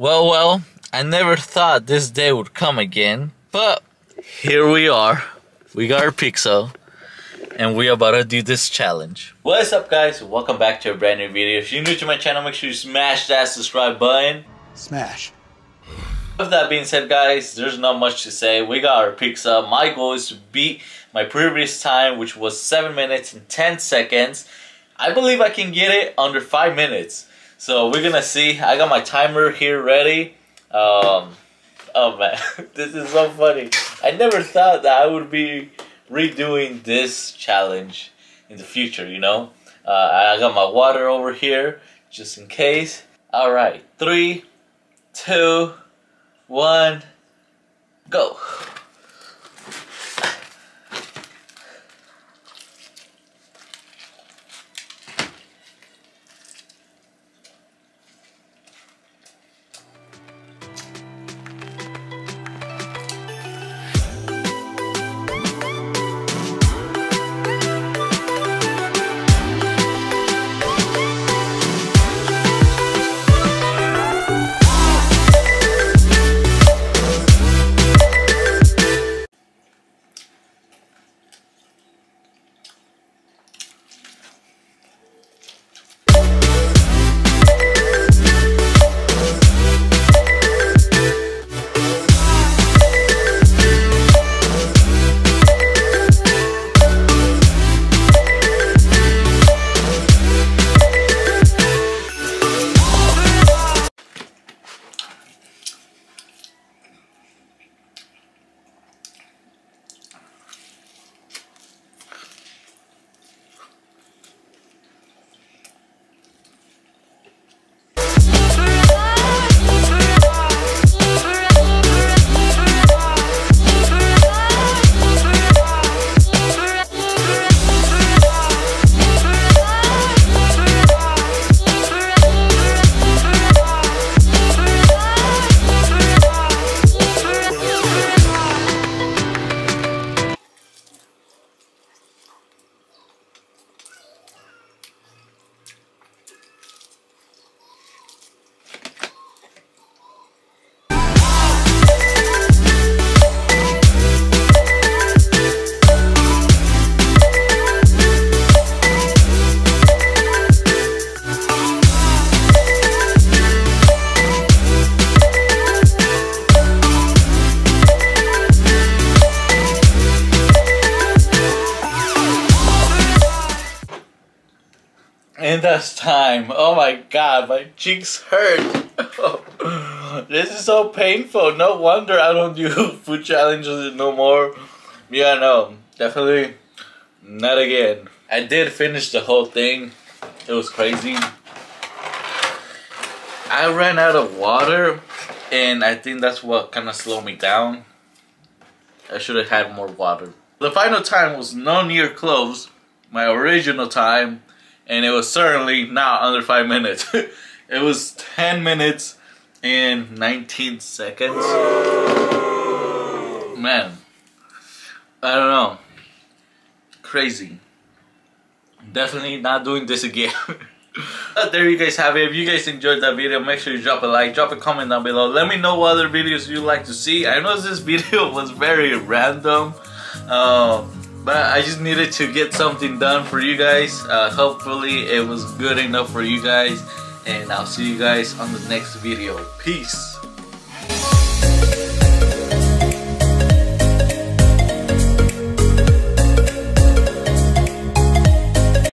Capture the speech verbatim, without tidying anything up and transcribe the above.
Well, well, I never thought this day would come again, but here we are. We got our Pixel, and we are about to do this challenge. What's up, guys? Welcome back to a brand new video. If you're new to my channel, make sure you smash that subscribe button. Smash. With that being said, guys, there's not much to say. We got our Pixel. My goal is to beat my previous time, which was seven minutes and ten seconds. I believe I can get it under five minutes. So we're gonna see. I got my timer here ready. Um, oh man, this is so funny. I never thought that I would be redoing this challenge in the future, you know? Uh, I got my water over here, just in case. All right, three, two, one, go. And that's time. Oh my god, my cheeks hurt. This is so painful. No wonder I don't do food challenges no more. Yeah, no, definitely not again. I did finish the whole thing. It was crazy. I ran out of water, and I think that's what kind of slowed me down. I should have had more water. The final time was no near close. My original time. And it was certainly not under five minutes. It was ten minutes and nineteen seconds. Man, I don't know. Crazy. Definitely not doing this again. But there you guys have it. If you guys enjoyed that video, make sure you drop a like, drop a comment down below. Let me know what other videos you'd like to see. I know this video was very random. Um, But I just needed to get something done for you guys. Uh, hopefully it was good enough for you guys. And I'll see you guys on the next video. Peace.